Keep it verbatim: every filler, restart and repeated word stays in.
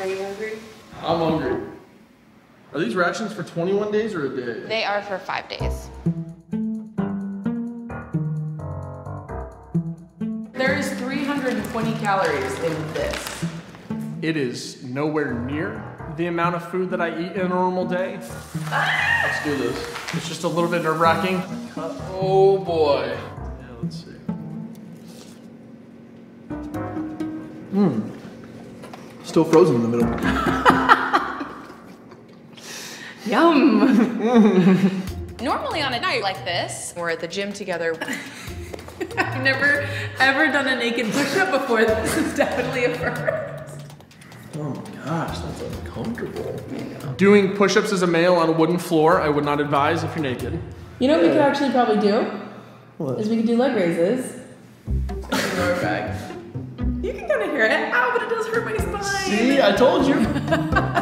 Are you hungry? I'm hungry. Are these rations for twenty-one days or a day? They are for five days. There is three hundred twenty calories in this. It is nowhere near the amount of food that I eat in a normal day. Ah! Let's do this. It's just a little bit nerve-wracking. Oh boy. Yeah, let's see. Mmm. Still frozen in the middle. Yum. Normally on a night like this, we're at the gym together. I've never ever done a naked push-up before. This is definitely a first. Oh my gosh, that's uncomfortable. Yeah. Doing push-ups as a male on a wooden floor, I would not advise if you're naked. You know what we could actually probably do? What? Is we could do leg raises. Lower back. You can kind of hear it. Ow, but it does hurt my spine. See, I told you.